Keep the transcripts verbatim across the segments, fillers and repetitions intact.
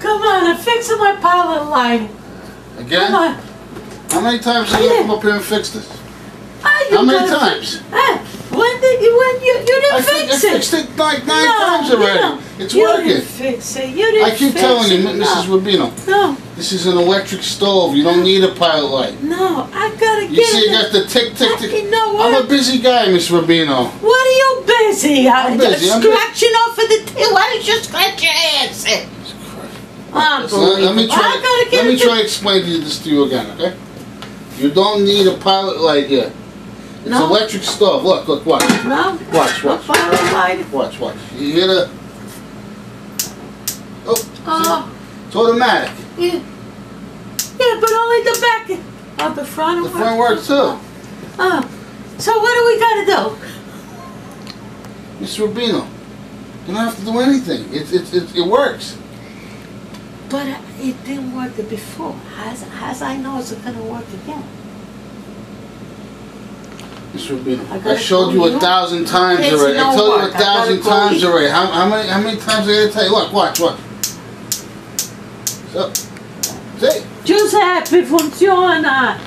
Come on, I'm fixing my pilot line. Again? Come on. How many times have you yeah. come up here and fixed this? I How many times? Ah, when did you, when you, you didn't I fix it? I fixed it like nine no, times already. No, it's you working. You didn't fix it. You didn't I keep fix telling you, Missus No. Rubino. No. This is an electric stove. You don't need a pilot light. No, I gotta get it. You see, you got the tick, tick, tick. You know what? I'm a busy guy, Miss Rubino. What are you busy? I'm, I'm busy. I'm scratching off of the tail. Why don't you scratch your ass? Unbelievable. Let me try. Gotta get let me try to explain this to you again, okay? You don't need a pilot light here. It's no. electric stove. Look, look, watch. No. Watch, watch. A pilot light. Watch, watch. You hear the? Oh. Uh, it's automatic. Yeah. Yeah, but only the back of the front. The front works too. Uh, so what do we gotta do? Mister Rubino, you don't have to do anything. It it it, it works. But it didn't work before. As as I know, it's gonna work again. Mister Rubino, I, I showed you a you thousand know? times it's already. No I told work. you a thousand times you. already. How how many how many times I gotta tell you? Look, watch, watch. So, see? Giuseppe, funziona!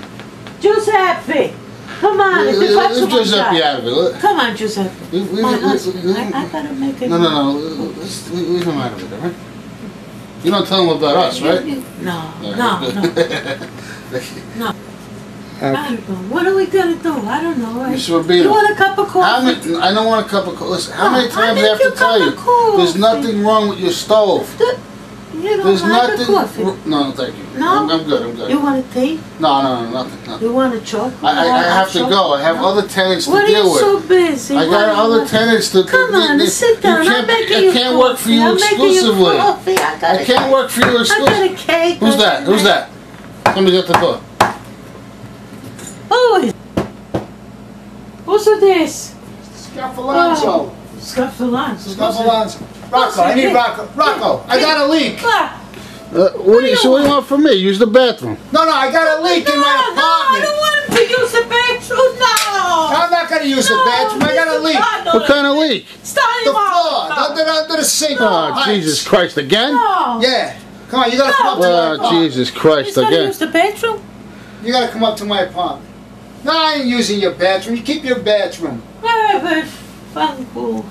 Giuseppe! Come on, if you watch the Come on, Giuseppe. Leave, leave, My husband, leave, leave, I, I gotta make it. No, no, no. Let's leave, leave him out of it, alright? You don't tell him about us, right? No, no, no. No. Okay. What are we gonna do? I don't know. Miss Rubino, you want a cup of coffee? Many, I don't want a cup of coffee. Listen, how no, many times I, I have to tell you? Coffee. There's nothing wrong with your stove. The, You don't There's like nothing. Coffee. No, no, thank you. No, I'm, I'm good. I'm good. You want a tea? No, no, no, nothing. nothing. You want a chocolate? I, I, I have to chocolate? go. I have no. other tenants to what deal with. What are you so busy? I got other want... tenants to. Come on, they, they, sit down. I'm making I you. I can't work for you I'm exclusively. You coffee. I, gotta, I can't work for you exclusively. I got a cake. Who's that? Who's that? Somebody at the door. Oh, what's this? Scaffalonzo. Scaffalonzo. Scaffalonzo. Rocco, I need Rocco. Rocco, I got a leak. Uh, what do you, so what do you want from me? Use the bathroom. No, no, I got a leak no, in my apartment. No, I don't want to use the bathroom, no. I'm not going to use no, the bathroom. I got a leak. No, what kind of leak? Starting the floor, no. under, under the sink. No. Oh, Jesus Christ, again? No. Yeah. Come on, you got to no. come up well, to my apartment. Oh, Jesus Christ, again. You got to use the bathroom? You got to come up to my apartment. No, I ain't using your bathroom. You keep your bathroom. Fun cool.